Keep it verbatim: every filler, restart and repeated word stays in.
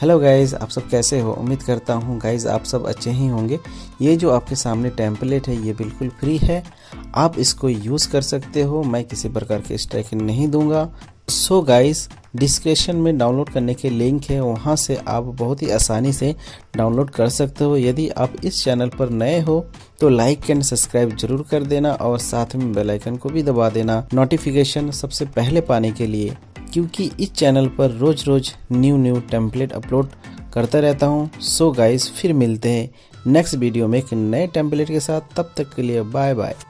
Hello guys, आप सब कैसे हो। उम्मीद करता हूँ गाइज़ आप सब अच्छे ही होंगे। ये जो आपके सामने टेम्पलेट है ये बिल्कुल फ्री है, आप इसको यूज़ कर सकते हो। मैं किसी प्रकार के स्ट्राइकिंग नहीं दूंगा। सो गाइज़, डिस्क्रिप्शन में डाउनलोड करने के लिंक है, वहाँ से आप बहुत ही आसानी से डाउनलोड कर सकते हो। यदि आप इस चैनल पर नए हो तो लाइक एंड सब्सक्राइब जरूर कर देना और साथ में बेल आइकन को भी दबा देना नोटिफिकेशन सबसे पहले पाने के लिए, क्योंकि इस चैनल पर रोज रोज न्यू न्यू टेम्पलेट अपलोड करता रहता हूँ। सो गाइस, फिर मिलते हैं नेक्स्ट वीडियो में एक नए टेम्पलेट के साथ। तब तक के लिए बाय बाय।